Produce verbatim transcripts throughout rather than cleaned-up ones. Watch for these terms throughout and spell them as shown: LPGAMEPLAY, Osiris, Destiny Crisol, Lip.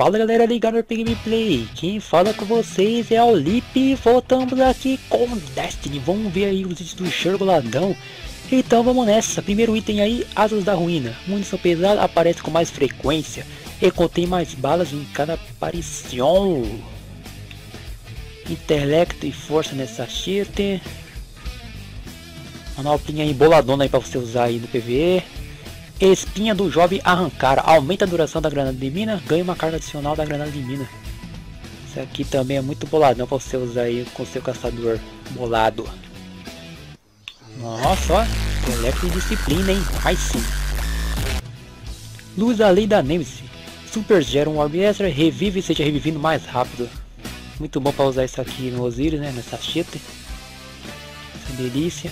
Fala galera ligada no L P Gameplay, quem fala com vocês é o Lip e voltamos aqui com Destiny. Vamos ver aí os itens do Xergoladão. Então vamos nessa. Primeiro item aí, Asas da Ruína. Munição pesada aparece com mais frequência e contém mais balas em cada aparição. Intelecto e força nessa cheat. Manoplinha emboladona aí pra você usar aí no P V E. Espinha do Jovem Arrancara, aumenta a duração da granada de mina, ganha uma carga adicional da granada de mina. Isso aqui também é muito boladão pra você usar aí com seu caçador bolado. Nossa, ó, intelecto e disciplina, hein, vai sim. Luz da Lei da Nemesis, super gera um orb extra, revive e seja revivindo mais rápido. Muito bom pra usar isso aqui no Osiris, né, nessa cheta. Essa delícia.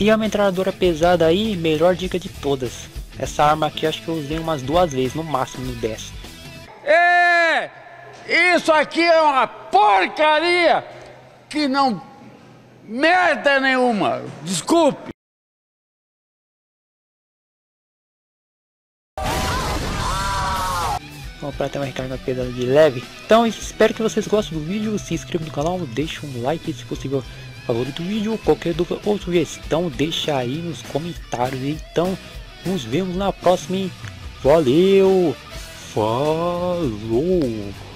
E a metralhadora pesada aí, melhor dica de todas. Essa arma aqui acho que eu usei umas duas vezes, no máximo no dez. É! Isso aqui é uma porcaria que não merda nenhuma. Desculpe. Vamos para ter uma recarga pesada de leve. Então espero que vocês gostem do vídeo. Se inscreva no canal, deixa um like se possível. Favor do vídeo, qualquer dúvida ou sugestão deixa aí nos comentários. Então nos vemos na próxima, hein? Valeu, falou.